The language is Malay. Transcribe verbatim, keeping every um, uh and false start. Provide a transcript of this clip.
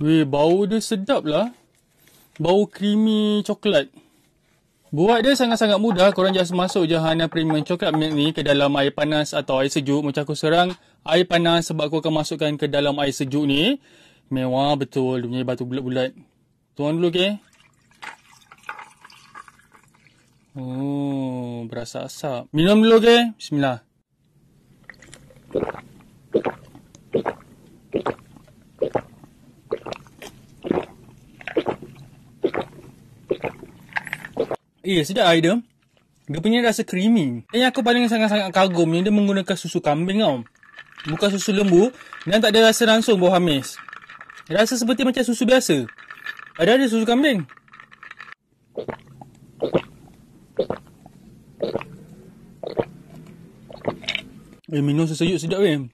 Weh, bau dia sedap lah. Bau creamy coklat. Buat dia sangat-sangat mudah. Korang just masuk je Hana Premium Chocolate Milk ni ke dalam air panas atau air sejuk. Macam aku serang air panas sebab aku akan masukkan ke dalam air sejuk ni. Mewah betul. Dia punya batu bulat-bulat. Tuang dulu, okay? Oh, berasa asap. Minum dulu, okay? Bismillah. Eh, sedap air dia. Dia punya rasa creamy. Dan yang aku paling sangat-sangat kagum ni, dia menggunakan susu kambing tau. Bukan susu lembu. Dan tak ada rasa langsung bau amis. Rasa seperti macam susu biasa. Ada-ada susu kambing. Eh, minum sesejuk sedap weh.